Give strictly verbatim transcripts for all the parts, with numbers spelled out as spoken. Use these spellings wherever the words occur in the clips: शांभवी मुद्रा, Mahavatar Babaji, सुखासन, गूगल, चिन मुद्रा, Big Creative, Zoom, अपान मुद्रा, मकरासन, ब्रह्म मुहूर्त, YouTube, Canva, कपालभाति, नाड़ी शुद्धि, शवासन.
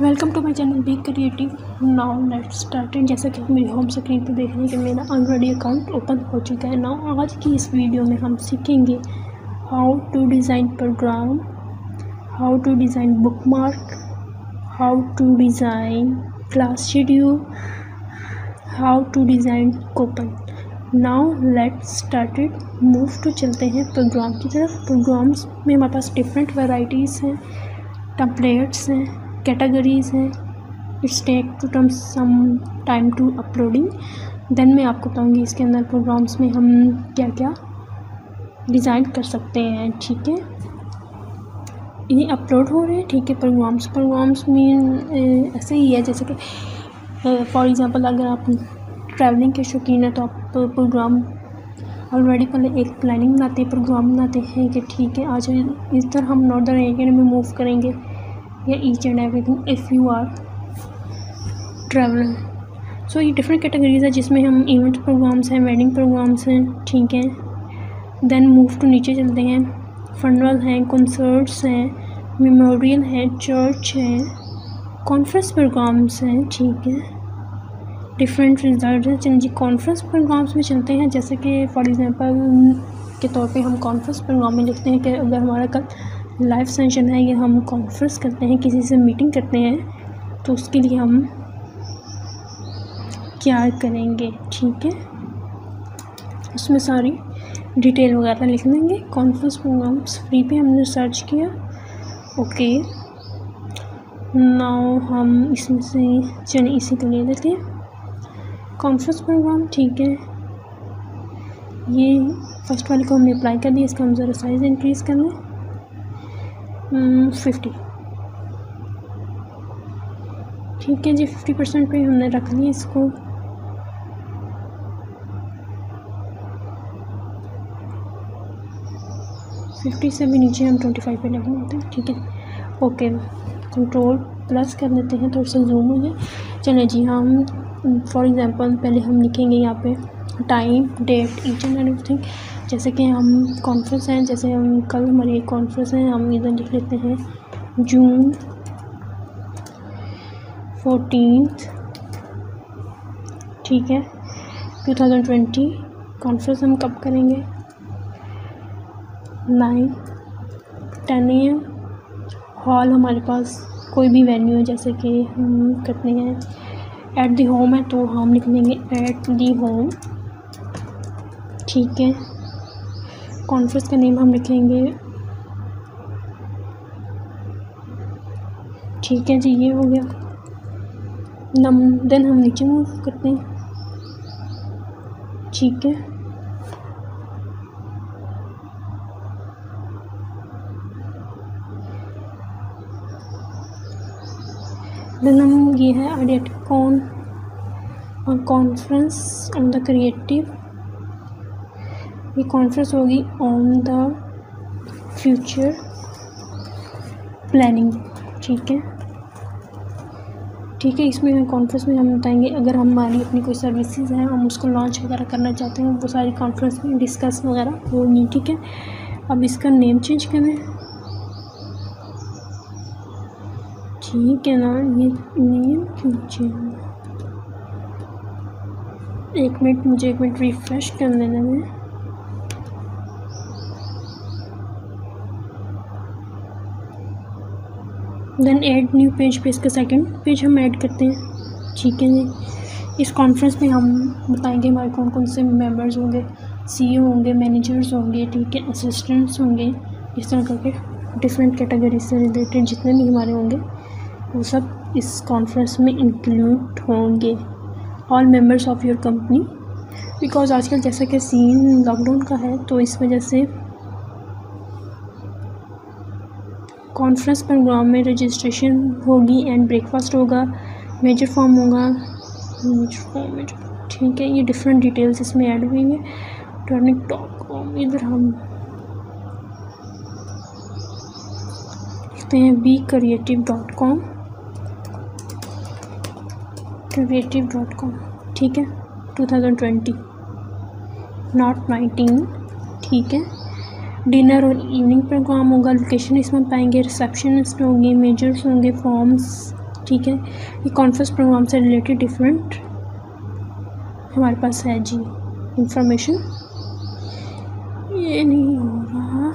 Welcome to my channel big creative. Now let's start. जैसा कि मेरी होम स्क्रीन पर देख रहे हैं कि मेरा ऑलरेडी अकाउंट ओपन हो चुका है। नाउ आज की इस वीडियो में हम सीखेंगे how to design program, how to design bookmark, how to design class schedule, how to design coupon. Now let's started move to चलते हैं प्रोग्राम की तरफ। प्रोग्राम्स में हमारे पास डिफरेंट वैराइटीज़ हैं, टेम्पलेट्स हैं, कैटेगरीज़ हैं। It's take to term some time to uploading. Then मैं आपको बताऊँगी इसके अंदर प्रोग्राम्स में हम क्या क्या डिज़ाइन कर सकते हैं। ठीक है, ये अपलोड हो रहे हैं। ठीक है, प्रोग्राम्स प्रोग्राम्स में ऐसे ही है, जैसे कि फॉर एग्ज़ाम्पल अगर आप ट्रैवलिंग के शौकीन हैं तो आप प्रोग्राम ऑलरेडी पहले एक प्लानिंग बनाते हैं, प्रोग्राम बनाते हैं कि ठीक है आज इस तरह हम नॉर्दर्न एरिया में मूव करेंगे या each and everything if you are traveller. So ये डिफरेंट कैटेगरीज है जिसमें हम इवेंट प्रोग्राम्स हैं, वेडिंग प्रोग्राम्स हैं। ठीक है, देन मूव टू नीचे चलते हैं। फनरल हैं, कंसर्ट्स हैं, मेमोरियल हैं, चर्च हैं, कॉन्फ्रेंस प्रोग्राम्स हैं। ठीक है, डिफरेंट रिजल्ट हैं। चलिए जी कॉन्फ्रेंस प्रोग्राम्स में चलते हैं। जैसे कि फॉर एग्ज़ाम्पल के तौर पे हम कॉन्फ्रेंस प्रोग्राम में लिखते हैं कि अगर हमारा कल लाइव सेशन है या हम कॉन्फ्रेंस करते हैं, किसी से मीटिंग करते हैं, तो उसके लिए हम क्या करेंगे। ठीक है, उसमें सारी डिटेल वगैरह लिख देंगे। कॉन्फ्रेंस प्रोग्राम्स फ्री पे हमने सर्च किया। ओके, नाउ हम इसमें से चलिए इसी को ले लेते हैं, कॉन्फ्रेंस प्रोग्राम। ठीक है, ये फर्स्ट वाले को हमने अप्लाई कर दिया। इसका हम ज़रा साइज़ इंक्रीज़ कर लें फिफ्टी। ठीक है जी, फिफ्टी परसेंट पे हमने रख लिया इसको। फिफ्टी से भी नीचे हम ट्वेंटी फाइव पे लगे होते हैं। ठीक है, ओके, कंट्रोल प्लस कर लेते हैं थोड़ा सा जूम हो जाए। चलिए जी हम फॉर एग्ज़ाम्पल पहले हम लिखेंगे यहाँ पे time, date, each and everything. जैसे कि हम कॉन्फ्रेंस हैं, जैसे हम कल हमारी एक कॉन्फ्रेंस है, हम इधर लिख लेते हैं जून फोर्टीनथ। ठीक है, टू थाउजेंड ट्वेंटी कॉन्फ्रेंस हम कब करेंगे, nine ten A M. Hall हमारे पास कोई भी वेन्यू है, जैसे कि हम करते हैं एट दी होम है तो हम लिख लेंगे एट दी होम। ठीक है, कॉन्फ्रेंस का नेम हम लिखेंगे। ठीक है जी, ये हो गया नम। देन हम नीचे मूव करते हैं। ठीक है, देन ये है आइडिया कॉन और कॉन्फ्रेंस ऑन द क्रिएटिव। ये कॉन्फ्रेंस होगी ऑन द फ्यूचर प्लानिंग। ठीक है, ठीक है, इसमें कॉन्फ्रेंस में हम बताएंगे अगर हमारी अपनी कोई सर्विसेज हैं, हम उसको लॉन्च वगैरह करना चाहते हैं, वो सारी कॉन्फ्रेंस में डिस्कस वगैरह होगी। ठीक है, अब इसका नेम चेंज करें। ठीक है ना, ये नेम क्यों चाहिए, एक मिनट मुझे एक मिनट रिफ्रेश कर लेना है। देन ऐड न्यू पेज पे इसका सेकंड पेज हम ऐड करते हैं। ठीक है जी, इस कॉन्फ्रेंस में हम बताएंगे हमारे कौन कौन से मेंबर्स होंगे, सीईओ होंगे, मैनेजर्स होंगे, ठीक है, असिस्टेंट्स होंगे, इस तरह करके डिफरेंट कैटेगरी से रिलेटेड जितने भी हमारे होंगे वो सब इस कॉन्फ्रेंस में इंक्लूड होंगे। All members of your company, because आजकल जैसा कि सीन लॉकडाउन का है तो इस वजह से कॉन्फ्रेंस प्रोग्राम में रजिस्ट्रेशन होगी एंड ब्रेकफास्ट होगा, मेजर फॉर्म होगा, मेजर फॉर्म मेजर। ठीक है, ये डिफरेंट डिटेल्स इसमें ऐड हुई है। टर्निंग टॉक इधर हम हैं B creative dot com creative dot com. ठीक है, two thousand twenty, not nineteen. ठीक है, डिनर और इवनिंग प्रोग्राम होगा, लोकेशन इसमें पाएंगे, रिसेप्शनिस्ट होंगे, मेजर्स होंगे, फॉर्म्स, ठीक है, ये कॉन्फ्रेंस प्रोग्राम से रिलेटेड डिफरेंट हमारे पास है जी इंफॉर्मेशन। ये नहीं हो रहा,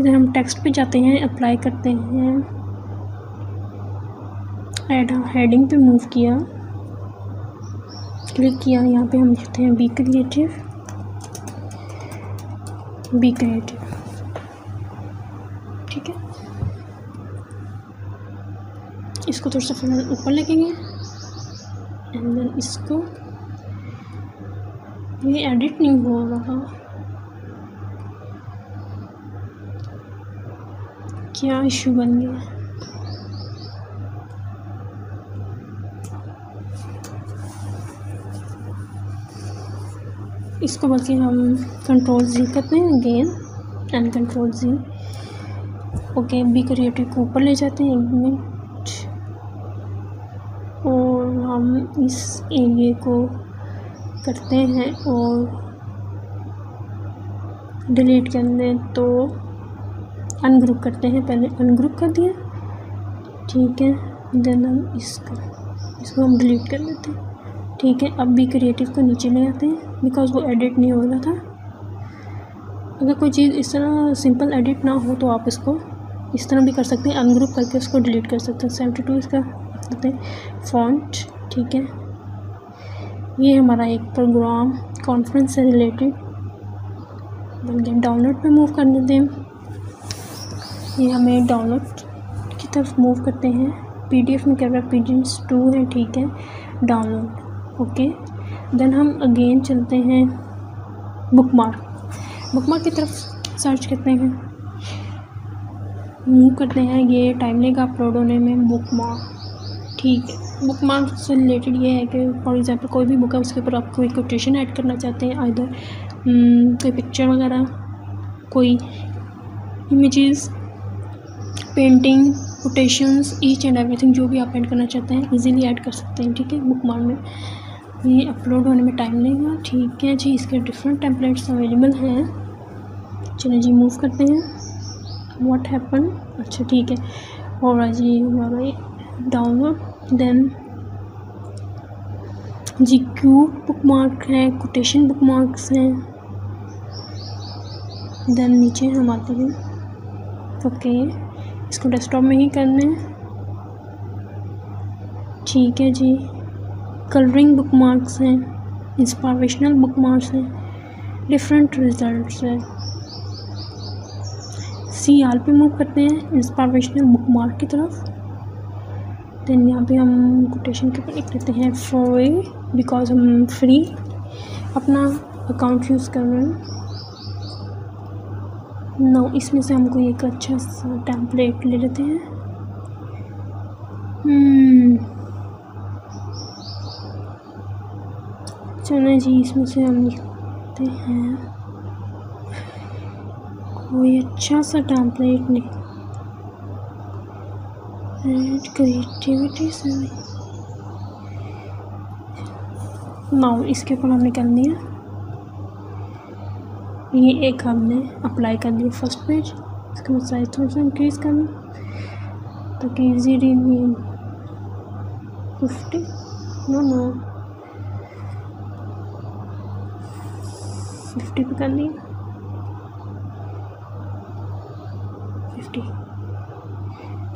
इधर हम टेक्स्ट पे जाते हैं, अप्लाई करते हैं, एड हेडिंग पे मूव किया, क्लिक किया, यहाँ पे हम लिखते हैं बी क्रिएटिव, बी क्रिएटिव, ठीक है। इसको थोड़ा सा फिलहाल ऊपर लगेंगे एंड देन इसको, ये एडिट नहीं हो रहा, क्या इशू बन गया? इसको बल्कि हम कंट्रोल जी करते हैं again and control G. Okay, B creative को ऊपर ले जाते हैं एक मिनट, और हम इस एरिए को करते हैं और डिलीट करते हैं, तो अनग्रुप करते हैं, पहले अनग्रुप कर दिया, ठीक है। देन हम इसका इसको हम डिलीट कर लेते हैं, ठीक है। अब बी क्रिएटिव को नीचे ले आते हैं बिकॉज़ वो एडिट नहीं हो रहा था। अगर कोई चीज़ इस तरह सिंपल एडिट ना हो तो आप इसको इस तरह भी कर सकते हैं, अनग्रुप करके उसको डिलीट कर सकते हैं। सेवेंटी टू इसका करते हैं फॉन्ट, ठीक है। ये हमारा एक प्रोग्राम कॉन्फ्रेंस से रिलेटेड बन गया। डाउनलोड पे मूव कर देते हैं, ये हमें डाउनलोड की तरफ मूव करते हैं। पी डी एफ में camera P D F two है, ठीक है, डाउनलोड। Okay okay. देन हम अगेन चलते हैं बुकमार्क, बुकमार्क की तरफ सर्च करते हैं, मूव करते हैं। ये टाइम लेगा अपलोड होने में बुकमार्क, ठीक है। बुकमार्क से रिलेटेड ये है कि फॉर एग्जांपल कोई भी बुक है उसके ऊपर आप कोई कोटेशन ऐड करना चाहते हैं, आइदर कोई पिक्चर वगैरह, कोई images, painting, quotations, each and everything जो भी आप ऐड करना चाहते हैं इजीली ऐड कर सकते हैं, ठीक है, बुकमार्क में। ये अपलोड होने में टाइम लेगा, ठीक है जी। इसके डिफरेंट टेम्पलेट्स अवेलेबल हैं। चलिए जी मूव करते हैं, व्हाट हैपन, अच्छा ठीक है। और जी हमारा डाउनलोड, देन जी क्यूब बुकमार्क है, कोटेशन बुकमार्क्स हैं। देन नीचे हम आते हैं, ओके, इसको डेस्कटॉप में ही करना है, ठीक है जी। कलरिंग बुकमार्क्स हैं, इंस्पायरेशनल बुकमार्क्स हैं, डिफरेंट रिजल्ट्स हैं। सी आर पे मूव करते हैं इंस्पायरेशनल बुकमार्क की तरफ। देन यहाँ पे हम कोटेशन के ऊपर लिख देते हैं फ्री, बिकॉज हम फ्री अपना अकाउंट यूज़ कर रहे हैं। नो, इसमें से हमको एक अच्छा सा टेम्पलेट ले लेते हैं। hmm. चलो जी, इसमें से हम लिखते हैं कोई अच्छा सा टेम्पलेट नहीं, क्रिएटिविटी से नहीं, नाउ इसके ऊपर हमने कर दिया। ये एक हमने अप्लाई कर दिया फर्स्ट पेज, इसका मैं साइज थोड़ा सा इंक्रीज करना ताकि इजी रीड नहीं। फिफ्टी नो नो फिफ्टी पे कर लिया, फिफ्टी,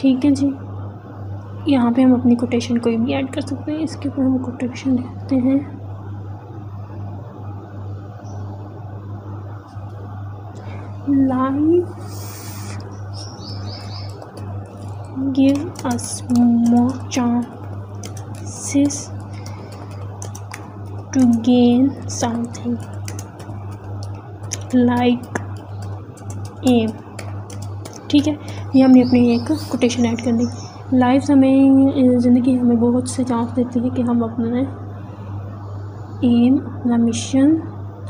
ठीक है जी। यहाँ पे हम अपनी कोटेशन कोई भी ऐड कर सकते हैं, इसके ऊपर हम कोटेशन लिखते हैं। Life give us more chances to gain something like एम, ठीक है। ये हमने अपनी एक कोटेशन ऐड कर दी। लाइफ हमें, ज़िंदगी हमें बहुत से चांस देती है कि हम अपने एम, अपना मिशन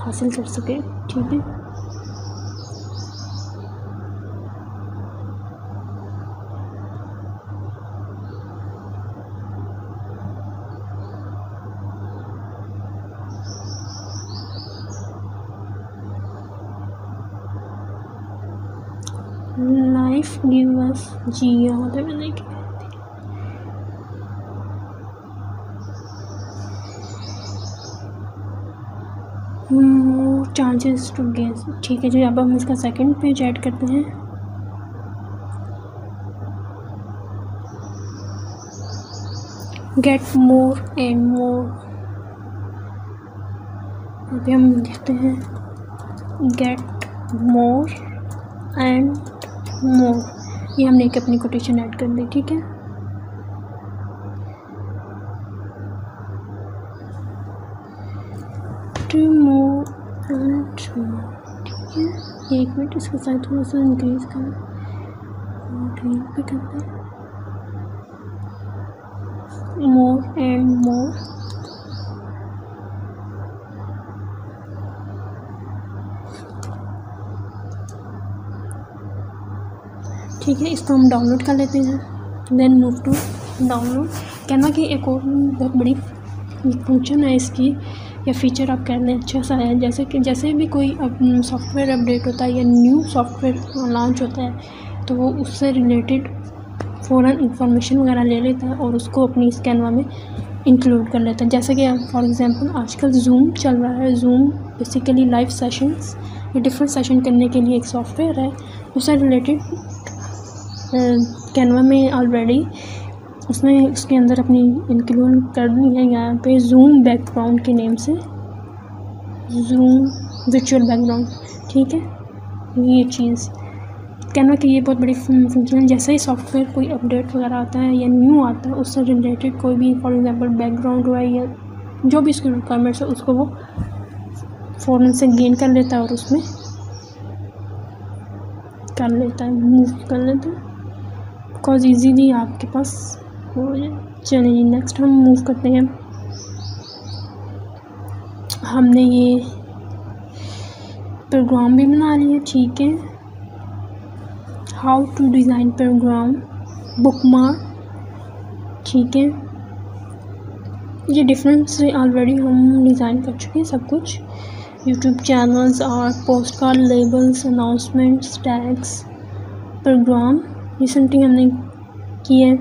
हासिल कर सकें, ठीक है। लाइफ गिव अस, जी यहाँ पे मैंने क्या चार्जेस टू गेस। ठीक है जी, अब हम इसका सेकंड पेज ऐड करते हैं। गेट मोर एंड मोर, अभी हम देखते हैं गेट मोर एंड मोर। ये हमने एक अपनी कोटेशन ऐड कर दी। ठीक है, मोर एंड मोर। ठीक है, एक मिनट, इसको साइड थोड़ा सा इंक्रीज करें, ग्रीन पे करते हैं। मोर एंड मोर, ठीक है, इसको हम डाउनलोड कर लेते हैं। Then move to download. Canva की एक और बहुत बड़ी फंक्शन है इसकी, या फीचर आप कहने अच्छा सा है, जैसे कि जैसे भी कोई सॉफ्टवेयर अपडेट होता है या न्यू सॉफ्टवेयर लॉन्च होता है तो वो उससे रिलेटेड फ़ौरन इंफॉर्मेशन वगैरह ले लेता है और उसको अपनी इस कैनवा में इंक्लूड कर लेता है। जैसे कि फॉर एग्जांपल आजकल जूम चल रहा है। जूम बेसिकली लाइव सेशंस या डिफरेंट सेशन करने के लिए एक सॉफ्टवेयर है, उससे रिलेटेड कैनवा में ऑलरेडी उसमें उसके अंदर अपनी इंक्लूड करनी है। यहाँ पे जूम बैकग्राउंड के नेम से, जूम वर्चुअल बैकग्राउंड। ठीक है, ये चीज़ कैनवा की ये बहुत बड़ी फंक्शन है। जैसे ही सॉफ्टवेयर कोई अपडेट वगैरह आता है या न्यू आता है, उससे रिलेटेड कोई भी फॉर एग्जांपल बैकग्राउंड हुआ है या जो भी उसकी रिक्वायरमेंट्स है, उसको वो फ़ौरन से गेन कर लेता है और उसमें कर लेता है, मूव कर लेता है, बिकॉज ईजीली आपके पास हो जाए। चलिए नेक्स्ट हम मूव करते हैं। हमने ये प्रोग्राम भी बना लिया। ठीक है, how to design program, bookmark. ठीक है, ये डिफरेंट से ऑलरेडी हम डिज़ाइन कर चुके हैं सब कुछ, यूट्यूब चैनल्स और post card, labels, announcements, tags, program recently हमने किए,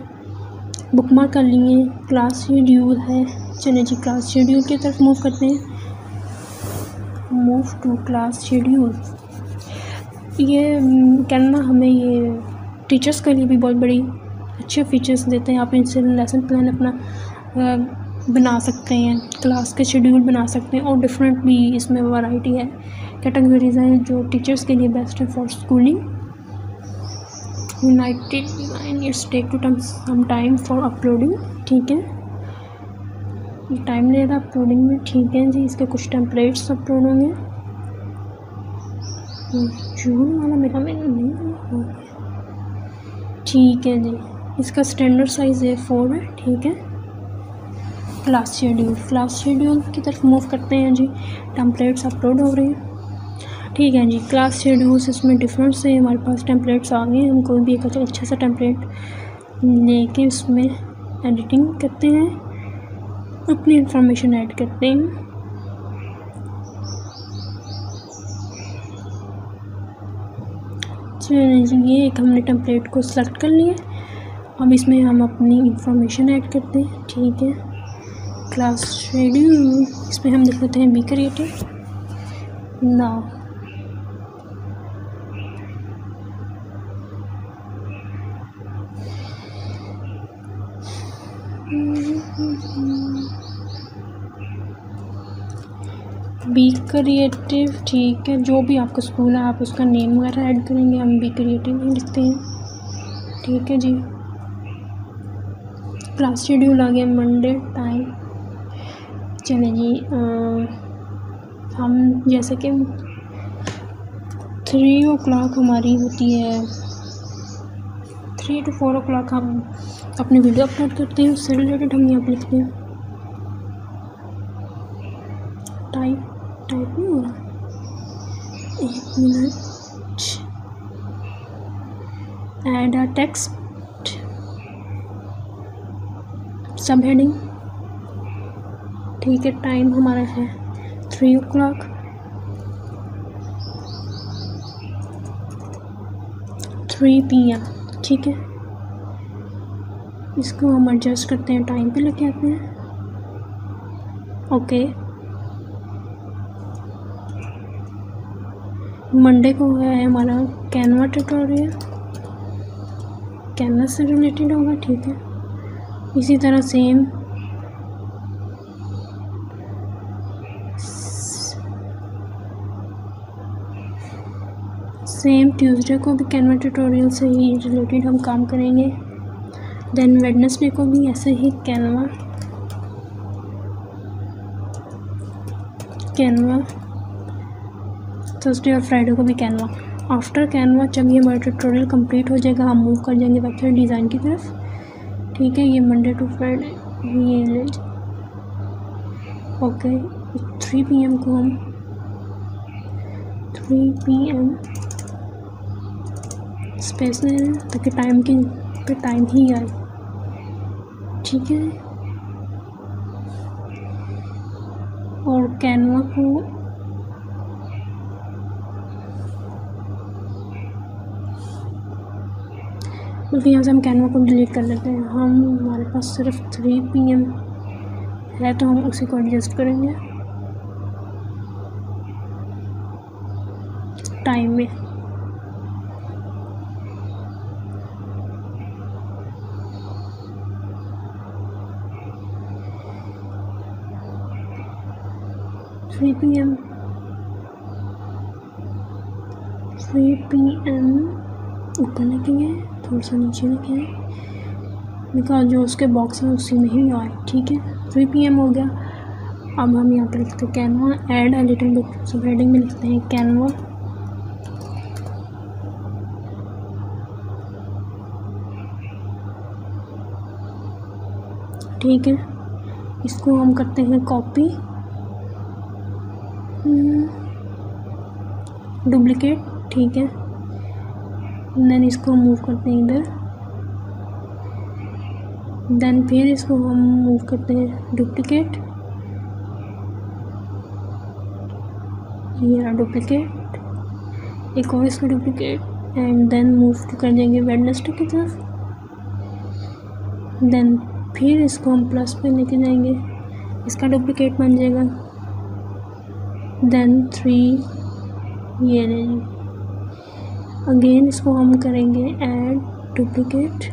बुकमार्क कर लिए। क्लास शेड्यूल है, चलिए जी क्लास शेड्यूल की तरफ मूव करते हैं। Move to class schedule. ये कैनवा हमें ये टीचर्स के लिए भी बहुत बड़ी अच्छे फीचर्स देते हैं। आप इनसे लेसन प्लान अपना बना सकते हैं, क्लास के शेड्यूल बना सकते हैं, और डिफरेंट भी इसमें वैरायटी है, कैटेगरीज हैं जो टीचर्स के लिए बेस्ट है for schooling. United design, it's take to time some time for uploading. ठीक है, ये टाइम ले रहा अपलोडिंग में। ठीक है जी, इसके कुछ टेम्पलेट्स अपलोड होंगे। जून वाला मेरा मेरा नहीं हो गया। ठीक है जी, इसका स्टैंडर्ड साइज़ ए फोर है। ठीक है, क्लास शेड्यूल, क्लास शेड्यूल की तरफ मूव करते हैं जी। टेम्पलेट्स अपलोड हो रहे हैं। ठीक है जी, क्लास शेड्यूल्स, इसमें डिफरेंट से हमारे पास टेम्पलेट्स आ गए। हम कोई भी एक अच्छा सा टेम्पलेट लेके उसमें एडिटिंग करते हैं, अपनी इंफॉर्मेशन ऐड करते हैं। चलिए जी, ये एक हमने टेम्पलेट को सेलेक्ट कर लिया, अब इसमें हम अपनी इंफॉर्मेशन ऐड करते हैं। ठीक है, क्लास शेड्यूल, इसमें हम देख लेते हैं बी क्रिएटिव ना। बी क्रिएटिव, ठीक है, जो भी आपका स्कूल है आप उसका नेम वगैरह ऐड करेंगे। हम बी क्रिएटिव ही लिखते हैं। ठीक है जी, क्लास शेड्यूल आ गया, मंडे टाइम। चलिए जी, आ, हम जैसे कि थ्री ओ क्लाक हमारी होती है, three two four o'clock हम अपनी वीडियो अपलोड करते हैं, उससे रिलेटेड हम यहाँ लिखते हैं। टाइप टाइप नहीं हो रहा, एक minute, add a text, subheading. ठीक है, टाइम हमारा है three o'clock. Three P M, ठीक है, इसको हम एडजस्ट करते हैं, टाइम पे लेके आते हैं। ओके, मंडे को हुआ है हमारा कैनवा ट्यूटोरियल, कैनवास से रिलेटेड होगा, ठीक है। इसी तरह सेम सेम ट्यूसडे को भी कैनवा ट्यूटोरियल से ही रिलेटेड हम काम करेंगे। देन वेडनेसडे को भी ऐसे ही कैनवा कैनवा थर्सडे और फ्राइडे को भी कैनवा। आफ्टर कैनवा जब ये हमारा ट्यूटोरियल कंप्लीट हो जाएगा हम मूव कर जाएंगे वेबसाइट डिज़ाइन की तरफ, ठीक है। ये मंडे टू फ्राइडे ये ओके थ्री पी एम को हम थ्री पी एम स्पेस ले रहे हैं ताकि टाइम की पे टाइम ही आए, ठीक है। और कैनवा को बल्कि यहाँ से हम कैनवा को डिलीट कर लेते हैं, हम हमारे पास सिर्फ थ्री पी एम है तो हम उसी को एडजस्ट करेंगे टाइम में। Three P M three P M ऊपर लिखेंगे, थोड़ा सा नीचे लिखेंगे बिकॉज जो उसके बॉक्स हैं उसी में ही आए, ठीक है। थ्री पी एम हो गया। अब हम यहाँ पर लिखते हैं Canva add a little book, सब हेडिंग में लिखते हैं कैनवा ठीक है। इसको हम करते हैं कॉपी डुप्लिकेट, ठीक है। देन इसको मूव करते हैं इधर, देन फिर इसको हम मूव करते हैं डुप्लिकेट, ये डुप्लिकेट एक और इसका डुप्लिकेट एंड देन मूव कर देंगे वेडनेसडे की तरफ। देन फिर इसको हम प्लस पे लेके जाएंगे, इसका डुप्लिकेट बन जाएगा। देन थ्री ये ले अगेन इसको हम करेंगे ऐड डुप्लिकेट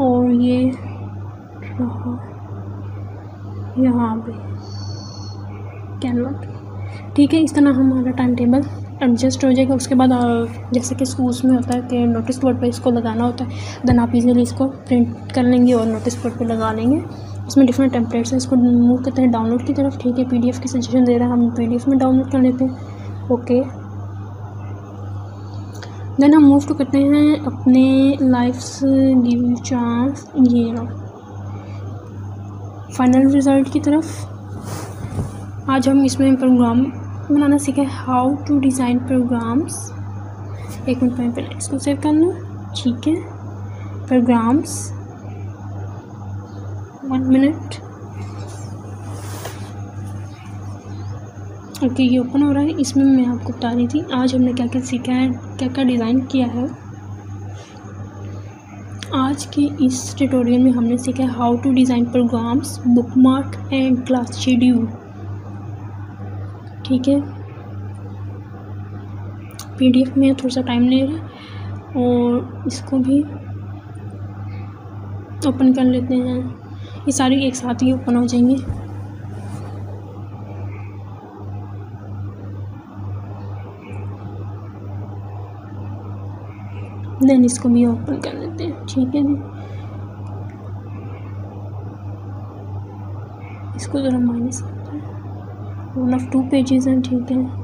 और ये रहा यहाँ पे कैनवा, ठीक है। इस तरह हमारा टाइम टेबल एडजस्ट हो जाएगा। उसके बाद जैसे कि स्कूल्स में होता है कि नोटिस बोर्ड पे इसको लगाना होता है, देन आप इजीली इसको प्रिंट कर लेंगे और नोटिस बोर्ड पे लगा लेंगे। इसमें डिफरेंट टेम्पलेट्स हैं, इसको मूव करते हैं डाउनलोड की तरफ, ठीक है। पीडीएफ की सजेशन दे रहा है, हम पीडीएफ में डाउनलोड कर लेते हैं, ओके। देन हम मूव टू करते हैं अपने लाइफ्स गिव यू चांस ये फाइनल रिजल्ट की तरफ। आज हम इसमें प्रोग्राम बनाना सीखा है, हाउ टू डिज़ाइन प्रोग्राम्स। एक मिनट पहले पहले इसको सेव कर लूँ, ठीक है। प्रोग्राम्स वन मिनट ओके ये ओपन हो रहा है। इसमें मैं आपको बता रही थी आज हमने क्या क्या सीखा है, क्या क्या डिज़ाइन किया है। आज के इस ट्यूटोरियल में हमने सीखा है how to design programs, bookmark and class schedule, ठीक है। पीडीएफ में थोड़ा सा टाइम ले रहा है और इसको भी ओपन कर लेते हैं, ये सारी एक साथ ही ओपन हो जाएंगे। देन इसको भी ओपन कर लेते हैं, ठीक है जी। इसको जरा माइनस करते हैं, वन ऑफ टू पेजेस हैं, ठीक है।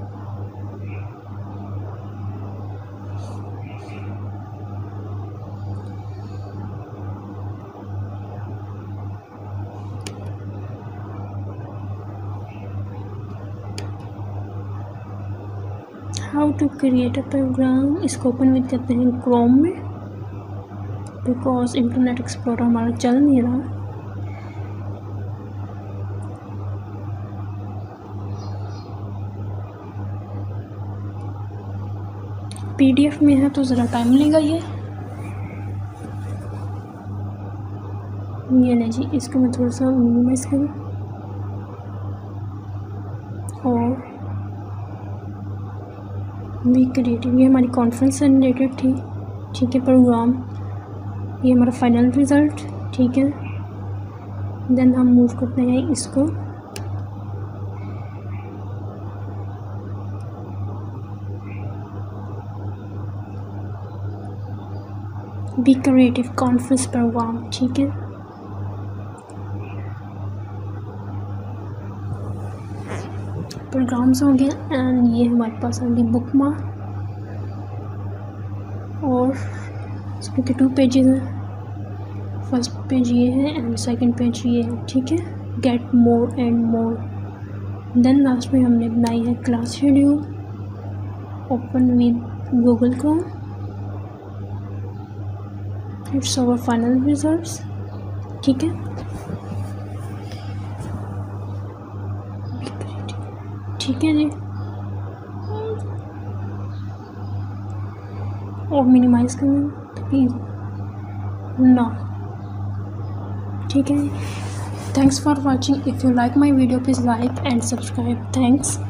How to create a program, इसको ओपन विद करते हैं क्रोम में बिकॉज इंटरनेट एक्सप्लोरर हमारा चल नहीं रहा। पीडीएफ में है तो ज़रा टाइम लेगा ये ये नहीं जी। इसको मैं थोड़ा सा मिनिमाइज करूँ और बिग क्रिएटिव, ये हमारी कॉन्फ्रेंस से रिलेटेड थी, ठीक है, प्रोग्राम, ये हमारा फाइनल रिज़ल्ट, ठीक है। देन हम मूव करते हैं इसको, बिग क्रिएटिव कॉन्फ्रेंस प्रोग्राम, ठीक है। प्रोग्राम्स हो गए एंड ये हमारे पास होगी बुक मार्क और इसमें के टू पेजेस हैं, फर्स्ट पेज ये है एंड सेकंड पेज ये है, ठीक है, get more and more. Then last में हमने बनाई है class schedule, open with गूगल को, इट्स आवर फाइनल रिजल्ट्स, ठीक है, ठीक है जी। और मिनिमाइज करें प्लीज ना, ठीक है जी। Thanks for watching, if you like my video please like and subscribe, thanks.